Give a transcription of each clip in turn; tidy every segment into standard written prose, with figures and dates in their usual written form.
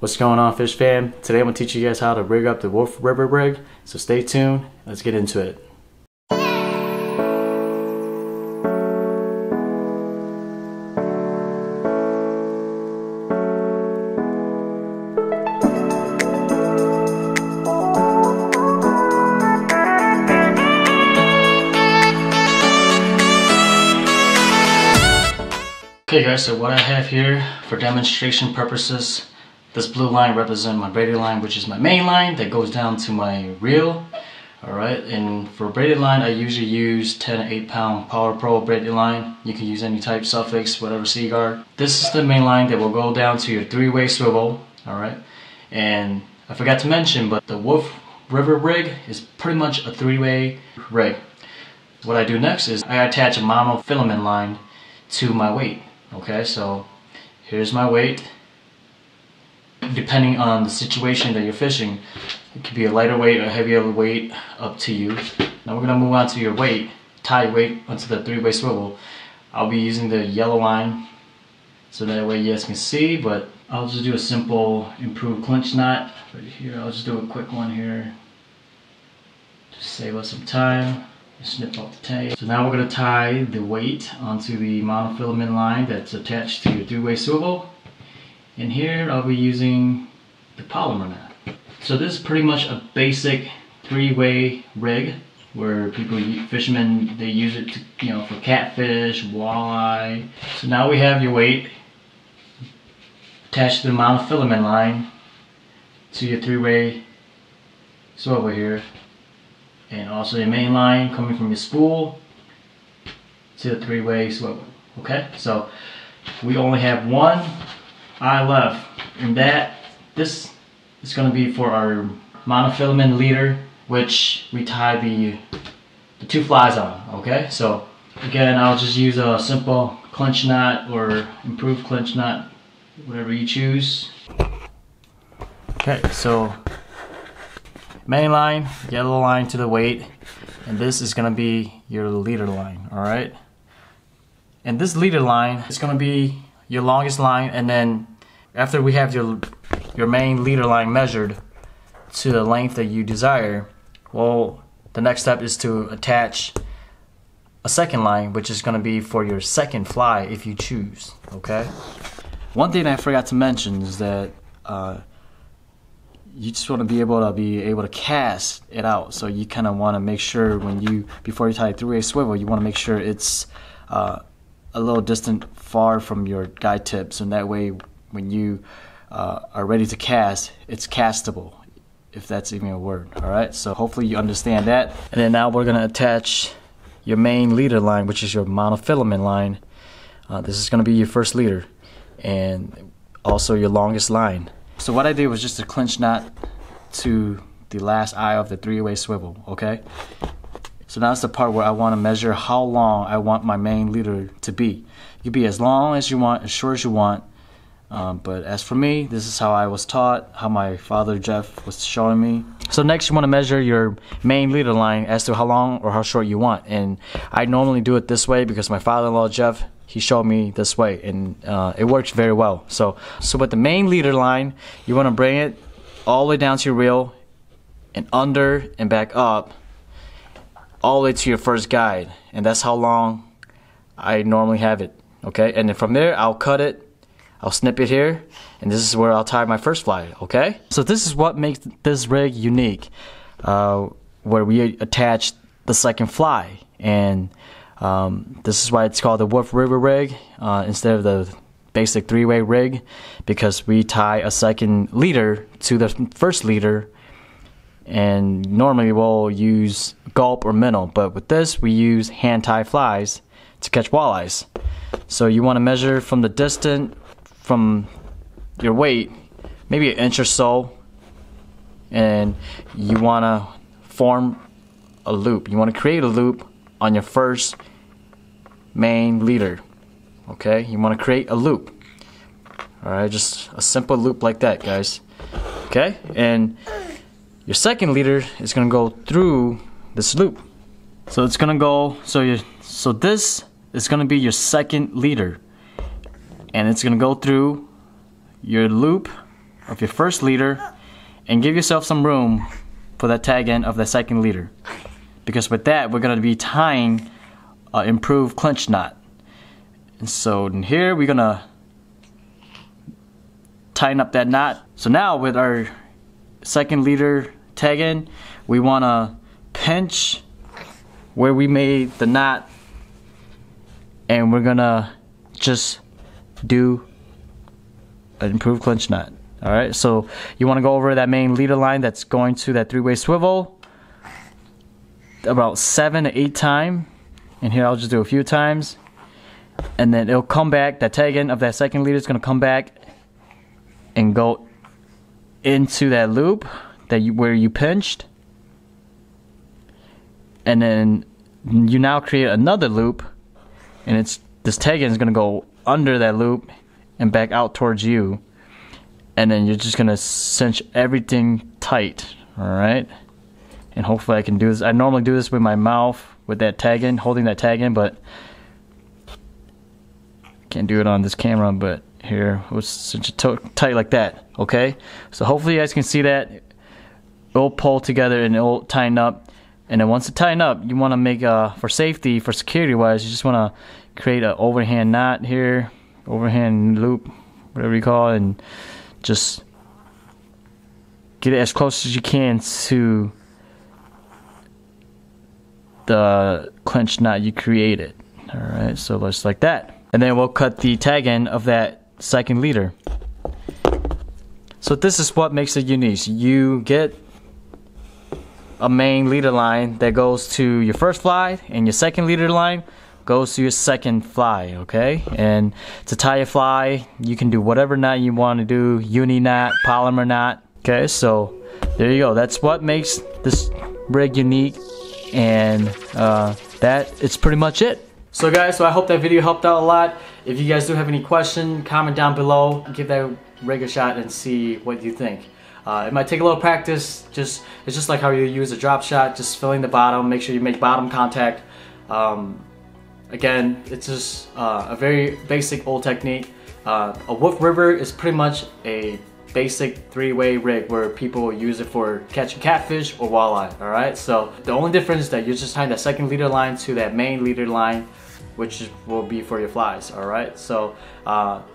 What's going on, fish fam? Today I'm gonna teach you guys how to rig up the Wolf River rig, so stay tuned, let's get into it. Okay guys, so what I have here for demonstration purposes, this blue line represents my braided line, which is my main line that goes down to my reel. Alright, and for braided line, I usually use 10 8-pound Power Pro braided line. You can use any type, suffix, whatever, Seaguar. This is the main line that will go down to your three-way swivel. Alright, and I forgot to mention, but the Wolf River rig is pretty much a three-way rig. What I do next is I attach a monofilament line to my weight. Okay, so here's my weight. Depending on the situation that you're fishing, it could be a lighter weight or heavier weight, up to you. Now we're going to move on to your weight, tie weight onto the three-way swivel. I'll be using the yellow line, so that way you guys can see, but I'll just do a simple improved clinch knot right here. I'll just do a quick one here, just save us some time. Snip off the tail. So now we're going to tie the weight onto the monofilament line that's attached to your three-way swivel. And here I'll be using the palomar knot. So this is pretty much a basic three-way rig where people, fishermen, they use it to, you know, for catfish, walleye. So now we have your weight attached to the monofilament line to your three-way swivel here. And also your main line coming from your spool to the three-way swivel. Okay, so we only have one eye left, and this is going to be for our monofilament leader, which we tie the two flies on. Okay, so again, I'll just use a simple clinch knot or improved clinch knot, whatever you choose. Okay, so main line, yellow line to the weight, and this is going to be your leader line, alright? And this leader line is going to be your longest line, and then after we have your main leader line measured to the length that you desire, well, the next step is to attach a second line, which is going to be for your second fly if you choose, okay? One thing I forgot to mention is that you just want to be able to cast it out. So you kind of want to make sure before you tie a three-way swivel, you want to make sure it's a little distant far from your guide tip. So that way, when you are ready to cast, it's castable, if that's even a word. All right. So hopefully you understand that. And then now we're going to attach your main leader line, which is your monofilament line. This is going to be your first leader, and also your longest line. So what I did was just a clinch knot to the last eye of the three-way swivel, okay? So now it's the part where I want to measure how long I want my main leader to be. It could be as long as you want, as short as you want, but as for me, this is how I was taught, how my father Jeff was showing me. So next you want to measure your main leader line as to how long or how short you want, and I normally do it this way because my father-in-law Jeff, he showed me this way, and it works very well. So with the main leader line, you want to bring it all the way down to your reel and under and back up all the way to your first guide, and that's how long I normally have it, okay? And then from there, I'll cut it, I'll snip it here, and this is where I'll tie my first fly, okay? So this is what makes this rig unique, where we attach the second fly, and this is why it's called the Wolf River rig instead of the basic three-way rig, because we tie a second leader to the first leader, and normally we'll use gulp or minnow, but with this we use hand-tie flies to catch walleyes. So you want to measure from the distance from your weight, maybe an inch or so, and you want to form a loop. You want to create a loop on your first main leader, okay? You want to create a loop, all right? Just a simple loop like that, guys, okay? And your second leader is going to go through this loop. So it's going to go, so this is going to be your second leader, and it's going to go through your loop of your first leader and give yourself some room for the tag end of the second leader. Because with that, we're going to be tying an improved clinch knot. And so in here, we're going to tighten up that knot. So now with our second leader tag end, we want to pinch where we made the knot, and we're going to just do an improved clinch knot. Alright, so you want to go over that main leader line that's going to that three-way swivel about 7 to 8 times. And here I'll just do a few times, and then it'll come back. That tag end of that second leader is going to come back and go into that loop that where you pinched, and then you now create another loop, and it's this tag end is going to go under that loop and back out towards you. And then you're just gonna cinch everything tight, all right? And hopefully I can do this. I normally do this with my mouth, with that tag in, holding that tag in, but can't do it on this camera. But here, we'll cinch it tight like that, okay? So hopefully you guys can see that. It'll pull together and it'll tighten up. And then once it tightens up, you wanna make, for safety, for security wise, you just wanna create an overhand knot here, overhand loop, whatever you call it, and just get it as close as you can to the clinch knot you created. All right, so just like that. And then we'll cut the tag end of that second leader. So this is what makes it unique. You get a main leader line that goes to your first fly, and your second leader line goes to your second fly, okay? And to tie a fly, you can do whatever knot you want to do, uni knot, palomar knot, okay? So there you go. That's what makes this rig unique, and it's pretty much it. So guys, so I hope that video helped out a lot. If you guys do have any question, comment down below, give that rig a shot and see what you think. It might take a little practice. It's just like how you use a drop shot, just filling the bottom, make sure you make bottom contact. Again, it's just a very basic old technique. A Wolf River is pretty much a basic three-way rig where people use it for catching catfish or walleye, all right? So the only difference is that you're just tying that second leader line to that main leader line, which will be for your flies, all right? So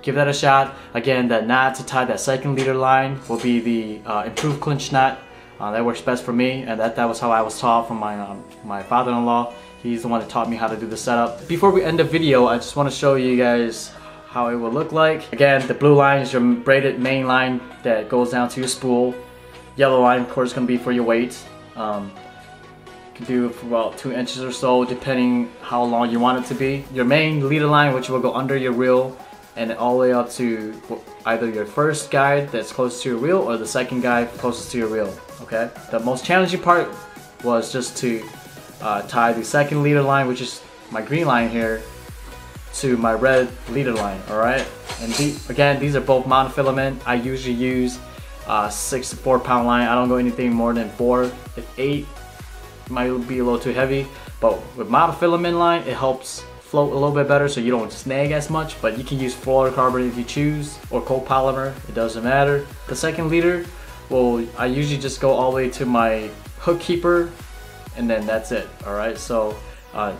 give that a shot. Again, the knot to tie that second leader line will be the improved clinch knot. That works best for me, and that was how I was taught from my, my father-in-law. He's the one that taught me how to do the setup. Before we end the video, I just want to show you guys how it will look like. Again, the blue line is your braided main line that goes down to your spool. Yellow line, of course, is going to be for your weight. You can do it for about 2 inches or so, depending how long you want it to be. Your main leader line, which will go under your reel, and all the way up to either your first guide that's close to your reel or the second guide closest to your reel, okay? The most challenging part was just to tie the second leader line, which is my green line here, to my red leader line, all right? And again, these are both monofilament. I usually use 6 to 4 pound line. I don't go anything more than 4. If 8, it might be a little too heavy, but with monofilament line, it helps float a little bit better so you don't snag as much, but you can use fluorocarbon if you choose, or copolymer, it doesn't matter. The second leader, well, I usually just go all the way to my hook keeper, and then that's it, all right? So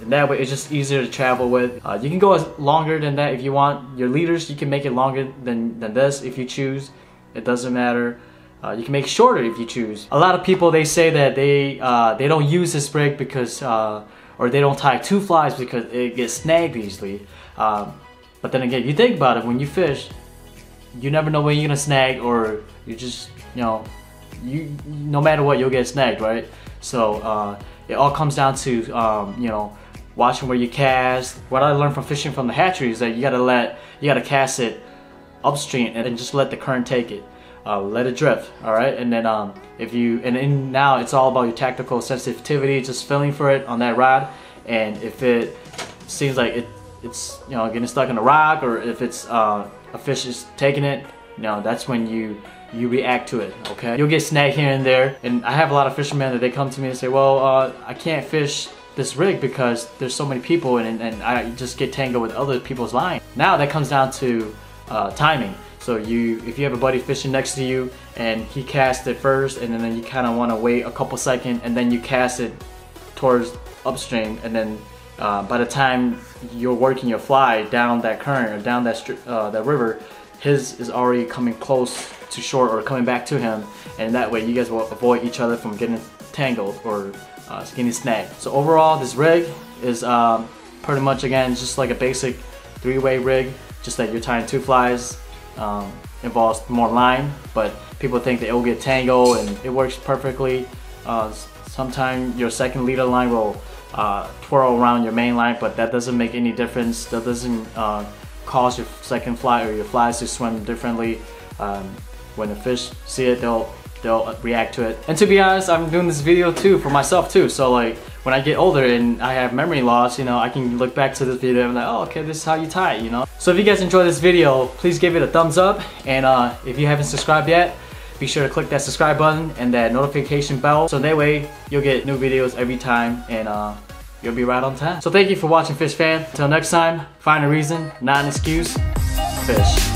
in that way, it's just easier to travel with. You can go as longer than that if you want. Your leaders, you can make it longer than this if you choose. It doesn't matter. You can make it shorter if you choose. A lot of people, they say that they don't use this rig because, or they don't tie 2 flies because it gets snagged easily. But then again, you think about it, when you fish, you never know when you're gonna snag, or you just, you know, no matter what, you'll get snagged, right? So it all comes down to you know, watching where you cast. What I learned from fishing from the hatchery is that you gotta cast it upstream and then just let the current take it, let it drift, all right? And then now it's all about your tactical sensitivity, just feeling for it on that rod. And if it seems like it's you know, getting stuck in a rock, or if it's a fish is taking it, you know, that's when you react to it, okay? You'll get snagged here and there, and I have a lot of fishermen that they come to me and say, well, I can't fish this rig because there's so many people, and I just get tangled with other people's line. Now that comes down to timing. So if you have a buddy fishing next to you and he casts it first, and then you kind of want to wait a couple seconds, and then you cast it towards upstream, and then by the time you're working your fly down that current or down that river, his is already coming close to shore or coming back to him, and that way you guys will avoid each other from getting tangled or getting snagged. So overall, this rig is pretty much, again, just like a basic three-way rig, just that you're tying two flies. Involves more line, but people think that it will get tangled, and it works perfectly. Sometimes your second leader line will twirl around your main line, but that doesn't make any difference. That doesn't cause your second fly or your flies to swim differently. When the fish see it, they'll react to it. And to be honest, I'm doing this video too for myself too. So like when I get older and I have memory loss, you know, I can look back to this video and I'm like, oh, okay, this is how you tie it, you know. So if you guys enjoyed this video, please give it a thumbs up. And if you haven't subscribed yet, be sure to click that subscribe button and that notification bell. So that way you'll get new videos every time, and you'll be right on time. So thank you for watching, Fish Fan. Until next time, find a reason, not an excuse. Fish.